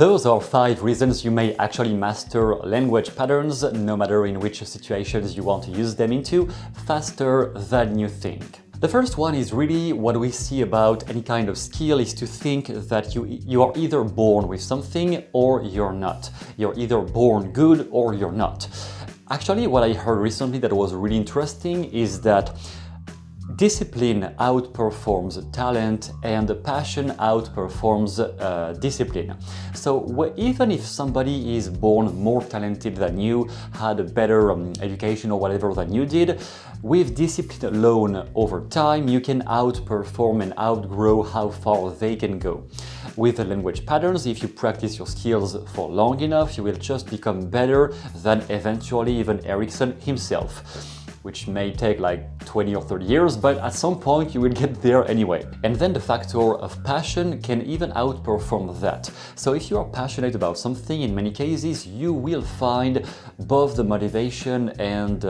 Those are 5 reasons you may actually master language patterns, no matter in which situations you want to use them into, faster than you think. The first one is really what we see about any kind of skill is to think that you are either born with something or you're not. You're either born good or you're not. Actually, what I heard recently that was really interesting is that discipline outperforms talent and passion outperforms discipline. So even if somebody is born more talented than you, had a better education or whatever than you did, with discipline alone over time, you can outperform and outgrow how far they can go. With the language patterns, if you practice your skills for long enough, you will just become better than eventually even Ericsson himself, which may take like 20 or 30 years, but at some point you will get there anyway. And then the factor of passion can even outperform that. So if you are passionate about something, in many cases, you will find both the motivation and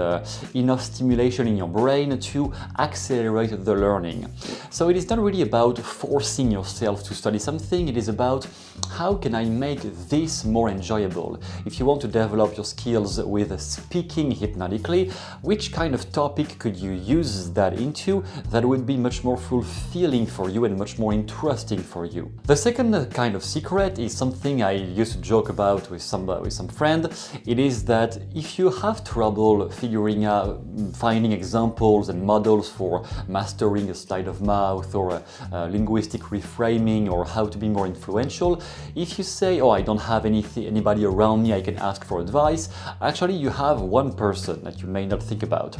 enough stimulation in your brain to accelerate the learning. So it is not really about forcing yourself to study something, it is about how can I make this more enjoyable? If you want to develop your skills with speaking hypnotically, which kind of topic could you use that into that would be much more fulfilling for you and much more interesting for you? The second kind of secret is something I used to joke about with some friend. It is that if you have trouble figuring out, finding examples and models for mastering a sleight of mouth or a linguistic reframing or how to be more influential, if you say, oh, I don't have anybody around me I can ask for advice, actually you have one person that you may not think about.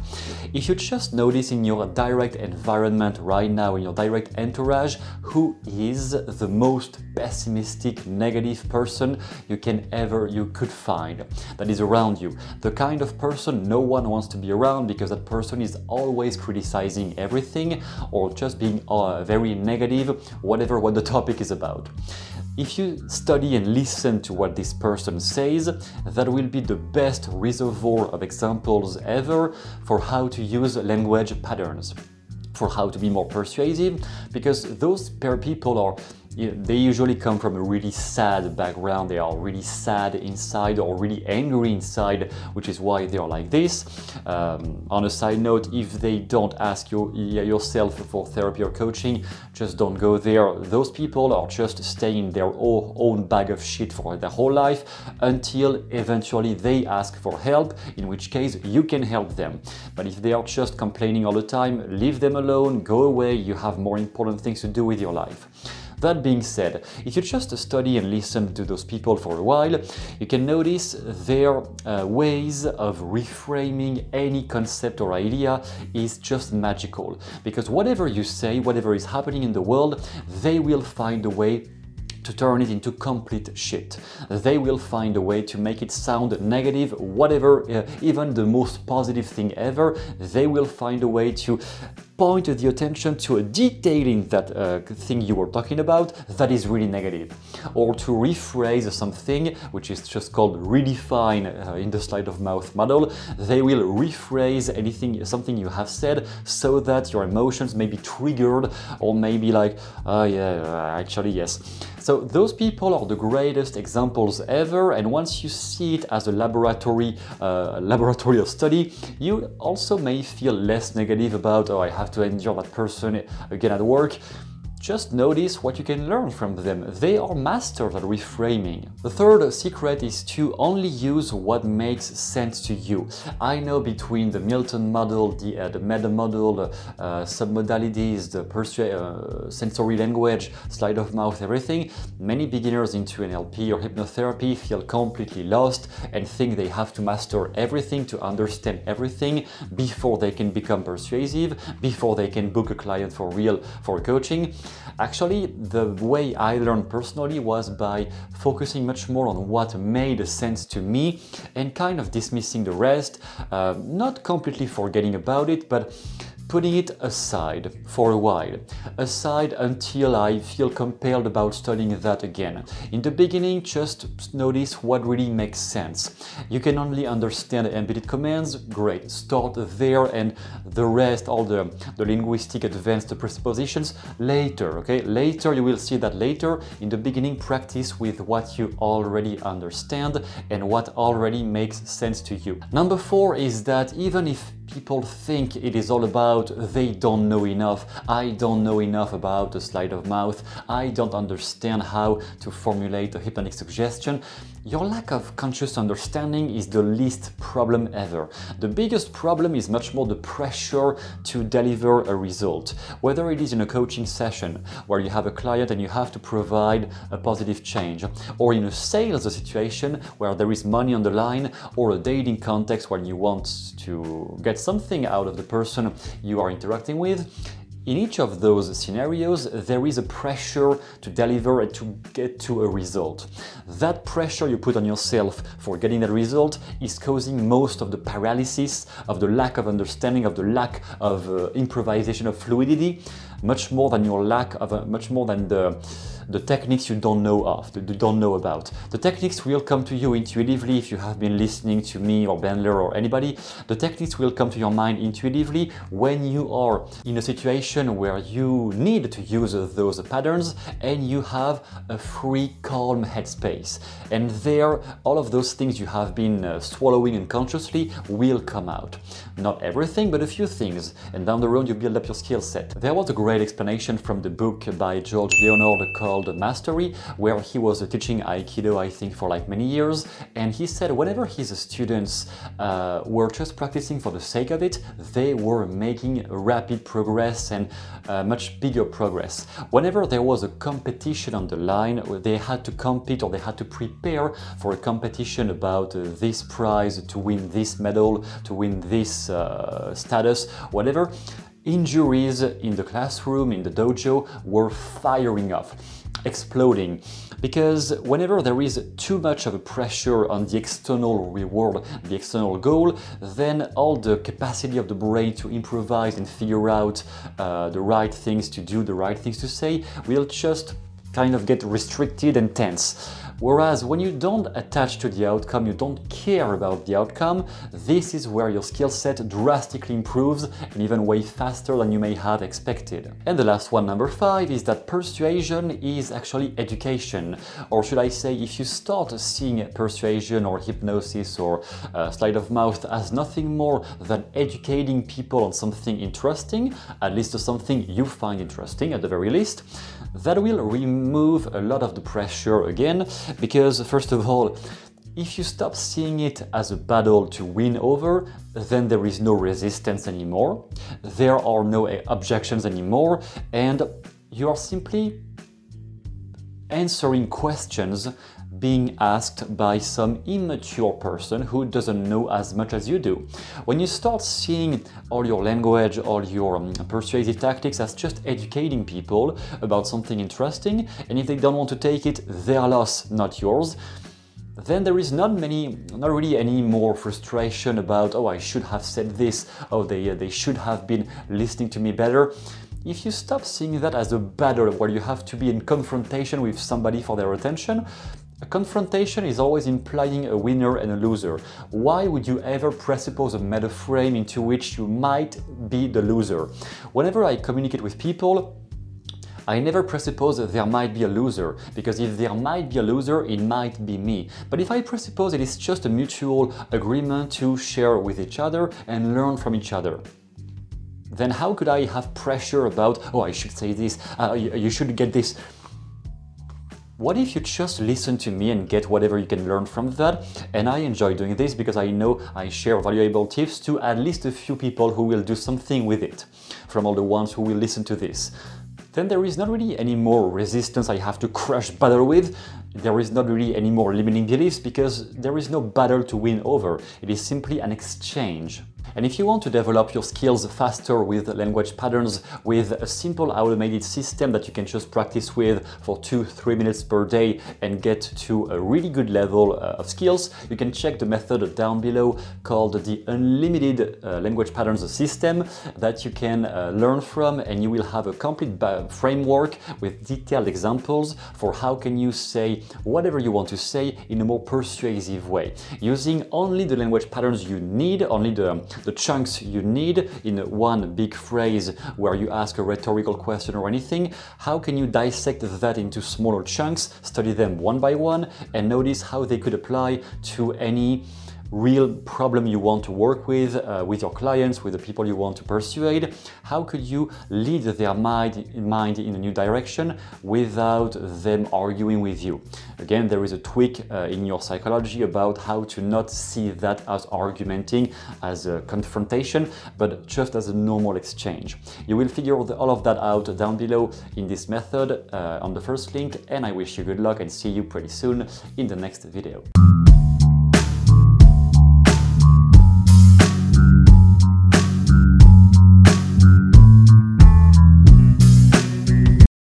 If you just notice in your direct environment right now, in your direct entourage, who is the most pessimistic, negative person you could find that is around you. The kind of person no one wants to be around because that person is always criticizing everything or just being very negative, what the topic is about. If you study and listen to what this person says, that will be the best reservoir of examples ever for how to use language patterns, for how to be more persuasive, because those people are, they usually come from a really sad background, they are really sad inside or really angry inside, which is why they are like this. On a side note, if they don't ask you yourself for therapy or coaching, just don't go there. Those people are just staying in their own bag of shit for their whole life until eventually they ask for help, in which case you can help them. But if they are just complaining all the time, leave them alone, go away, you have more important things to do with your life. That being said, if you just study and listen to those people for a while, you can notice their ways of reframing any concept or idea is just magical. Because whatever you say, whatever is happening in the world, they will find a way to turn it into complete shit. They will find a way to make it sound negative, whatever, even the most positive thing ever, they will find a way to point the attention to a detail in that thing you were talking about that is really negative, or to rephrase something which is just called redefine in the sleight of mouth model. They will rephrase something you have said so that your emotions may be triggered or maybe like, oh yeah, actually yes. So those people are the greatest examples ever, and once you see it as a laboratory of study, you also may feel less negative about, oh, I have to endure that person again at work. Just notice what you can learn from them. They are masters at reframing. The third secret is to only use what makes sense to you. I know between the Milton model, the meta model, submodalities, the sensory language, sleight of mouth, everything, many beginners into NLP or hypnotherapy feel completely lost and think they have to master everything to understand everything before they can become persuasive, before they can book a client for real for coaching. Actually, the way I learned personally was by focusing much more on what made sense to me and kind of dismissing the rest, not completely forgetting about it, but putting it aside for a while, aside until I feel compelled about studying that again. In the beginning, just notice what really makes sense. You can only understand embedded commands, great, start there, and the rest, all the linguistic advanced presuppositions later, okay? Later, you will see that later. In the beginning, practice with what you already understand and what already makes sense to you. Number four is that even if people think it is all about they don't know enough, I don't know enough about a sleight of mouth, I don't understand how to formulate a hypnotic suggestion, your lack of conscious understanding is the least problem ever. The biggest problem is much more the pressure to deliver a result. Whether it is in a coaching session where you have a client and you have to provide a positive change, or in a sales situation where there is money on the line, or a dating context where you want to get something out of the person you are interacting with, in each of those scenarios, there is a pressure to deliver and to get to a result. That pressure you put on yourself for getting that result is causing most of the paralysis, of the lack of understanding, of the lack of improvisation, of fluidity, much more than your lack of, the techniques you don't know of, you don't know about. The techniques will come to you intuitively if you have been listening to me or Bandler or anybody. The techniques will come to your mind intuitively when you are in a situation where you need to use those patterns and you have a free, calm headspace. And there, all of those things you have been swallowing unconsciously will come out. Not everything, but a few things. And down the road, you build up your skill set. There was a great explanation from the book by George Leonard called The Mastery, where he was teaching Aikido, I think, for like many years, and he said whenever his students were just practicing for the sake of it, they were making rapid progress and much bigger progress. Whenever there was a competition on the line, they had to compete or they had to prepare for a competition about this prize, to win this medal, to win this status, whatever, injuries in the classroom, in the dojo, were firing up, exploding, because whenever there is too much of a pressure on the external reward, the external goal, then all the capacity of the brain to improvise and figure out the right things to do, the right things to say, will just kind of get restricted and tense. Whereas when you don't attach to the outcome, you don't care about the outcome, this is where your skill set drastically improves and even way faster than you may have expected. And the last one, number five, is that persuasion is actually education. Or should I say, if you start seeing persuasion or hypnosis or sleight of mouth as nothing more than educating people on something interesting, at least something you find interesting at the very least, that will remove a lot of the pressure again. Because, first of all, if you stop seeing it as a battle to win over, then there is no resistance anymore, there are no objections anymore, and you are simply answering questions being asked by some immature person who doesn't know as much as you do. When you start seeing all your language, all your persuasive tactics as just educating people about something interesting, and if they don't want to take it, their loss, not yours, then there is not really any more frustration about, oh, I should have said this, oh, they should have been listening to me better. If you stop seeing that as a battle where you have to be in confrontation with somebody for their attention, a confrontation is always implying a winner and a loser. Why would you ever presuppose a meta frame into which you might be the loser? Whenever I communicate with people, I never presuppose that there might be a loser, because if there might be a loser, it might be me. But if I presuppose it is just a mutual agreement to share with each other and learn from each other, then how could I have pressure about, oh, I should say this, you should get this? What if you just listen to me and get whatever you can learn from that? And I enjoy doing this because I know I share valuable tips to at least a few people who will do something with it, from all the ones who will listen to this. Then there is not really any more resistance I have to crush battle with. There is not really any more limiting beliefs because there is no battle to win over. It is simply an exchange. And if you want to develop your skills faster with language patterns, with a simple automated system that you can just practice with for 2-3 minutes per day and get to a really good level of skills, you can check the method down below called the Unlimited Language Patterns System that you can learn from, and you will have a complete framework with detailed examples for how can you say whatever you want to say in a more persuasive way, using only the language patterns you need, only the chunks you need in one big phrase where you ask a rhetorical question or anything. How can you dissect that into smaller chunks, study them one by one, and notice how they could apply to any real problem you want to work with your clients, with the people you want to persuade? How could you lead their mind in a new direction without them arguing with you? Again, there is a tweak in your psychology about how to not see that as argumenting, as a confrontation, but just as a normal exchange. You will figure all of that out down below in this method on the first link, and I wish you good luck and see you pretty soon in the next video.